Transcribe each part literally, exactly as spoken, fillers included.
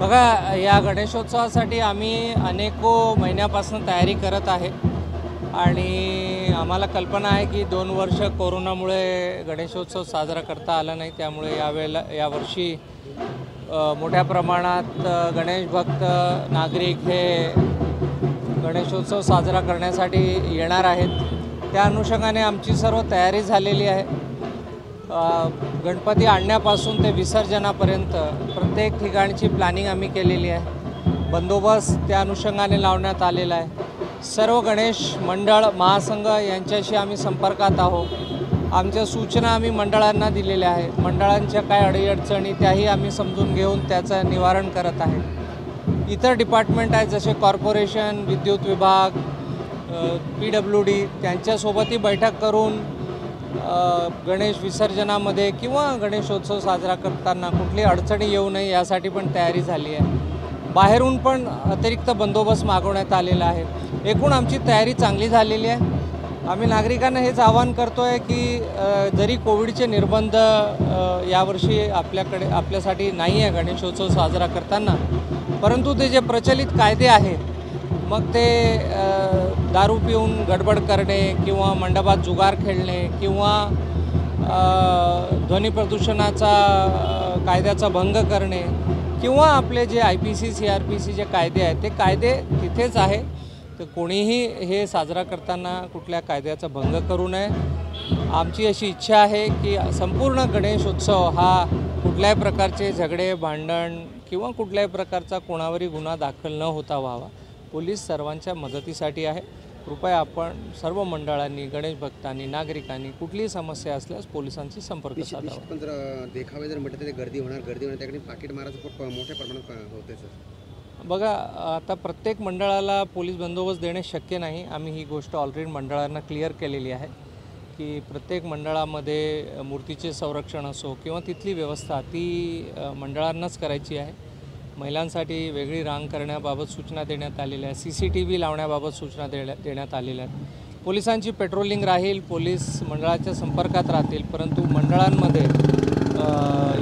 बघा, या गणेशोत्सवासाठी आम्ही अनेको महिन्यापासून तयारी करत आहे आणि आम्हाला कल्पना आहे की दोन वर्ष कोरोनामुळे गणेशोत्सव साजरा करता आला नाही, त्यामुळे यावेळेला यावर्षी मोठ्या प्रमाणात गणेश भक्त नागरिक हे गणेशोत्सव साजरा करण्यासाठी येणार आहेत। त्या अनुषंगाने आमची सर्व तयारी झालेली आहे। गणपती आणण्यापासून ते विसर्जनापर्यंत प्रत्येक ठिकाणची प्लॅनिंग आम्ही केलेली आहे। बंदोबस्त त्या अनुषंगाने लावण्यात आलेला आहे। सर्व गणेश मंडळ महासंघ यांच्याशी आम्ही संपर्कात आहोत। आमच्या सूचना आम्ही मंडळांना दिलेल्या आहेत। मंडळांच्या काय अडीअडचणी त्याही आम्ही समजून घेऊन त्याचं निवारण करत आहे। इतर डिपार्टमेंट आहेत जसे कॉर्पोरेशन, विद्युत विभाग, पीडब्ल्यूडी, त्यांच्यासोबतही बैठक करून गणेश विसर्जनामध्ये किंवा गणेशोत्सव साजरा करताना कुठली अडचणी येऊ नये यासाठी पण तयारी झाली आहे। बाहेरून पण अतिरिक्त बंदोबस्त मागवण्यात आलेला आहे। एकूण आमची तयारी चांगली झालेली आहे। आम्ही नागरिकांना हेच आवाहन करतो आहे की जरी कोविडचे निर्बंध यावर्षी आपल्याकडे आपल्यासाठी नाही आहे गणेशोत्सव साजरा करताना, परंतु ते जे प्रचलित कायदे आहेत मग ते दारू पिऊन गडबड करणे किंवा मंडपात जुगार खेळणे किंवा ध्वनी प्रदूषणाचा कायद्याचा भंग करणे किंवा आपले जे I P C C R P C जे कायदे आहेत ते कायदे तिथेच आहे, तर कोणीही हे साजरा करताना कुठल्या कायद्याचा भंग करू नये। आमची अशी इच्छा आहे की संपूर्ण गणेशोत्सव हा कुठल्याही प्रकारचे झगडे, भांडण किंवा कुठल्याही प्रकारचा कोणावरही गुन्हा दाखल न होता व्हावा। पोलीस सर्वांच्या मदतीसाठी आहे। कृपया आपण सर्व मंडळांनी, गणेश भक्तांनी, नागरिकांनी कुठलीही समस्या असल्यास पोलिसांशी संपर्क साधावा। पण देखावे जर म्हटलं तर गर्दी होणार, गर्दी होणार त्याकडे पाकिट मारायचं खूप मोठ्या प्रमाणात होते सर। बघा, आता प्रत्येक मंडळाला पोलीस बंदोबस्त देणे शक्य नाही। आम्ही ही गोष्ट ऑलरेडी मंडळांना क्लिअर केलेली आहे की प्रत्येक मंडळामध्ये मूर्तीचे संरक्षण असो किंवा तिथली व्यवस्था ती मंडळांनाच करायची आहे। महिलांसाठी वेगळी रांग करण्याबाबत सूचना देण्यात आलेल्या आहेत। सीसीटीव्ही लावण्याबाबत सूचना देण्यात आलेल्या आहेत। पोलिसांची पेट्रोलिंग राहील, पोलीस मंडळाच्या संपर्कात राहतील, परंतु मंडळांमध्ये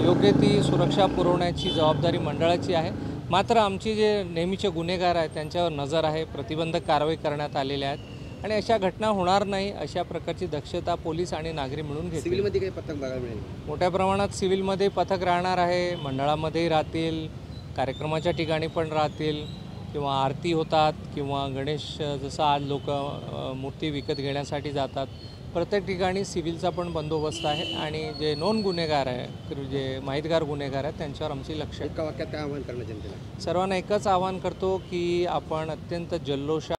योग्य ती सुरक्षा पुरवण्याची जबाबदारी मंडळाची आहे। मात्र आमचे जे नेहमीचे गुन्हेगार आहेत त्यांच्यावर नजर आहे, प्रतिबंधक कारवाई करण्यात आलेल्या आहेत आणि अशा घटना होणार नाही अशा प्रकारची दक्षता पोलीस आणि नागरिक मिळून घेतील। सिव्हिलमध्ये काही पथक बघायला मिळेल मोठ्या प्रमाणात, सिव्हिलमध्ये पथक राहणार आहे, मंडळामध्येही राहतील, कार्यक्रमाच्या ठिकाणी पण राहतील किंवा आरती होतात किंवा गणेश जसं आज लोक मूर्ती विकत घेण्यासाठी जातात प्रत्येक ठिकाणी सिव्हिलचा पण बंदोबस्त आहे आणि जे नॉन गुन्हेगार आहे, जे माहितगार गुन्हेगार आहेत त्यांच्यावर आमची लक्ष आहे। एका वाक्यात काय आवाहन करणार जनतेला? सर्वांना एकच आवाहन करतो की आपण अत्यंत जल्लोष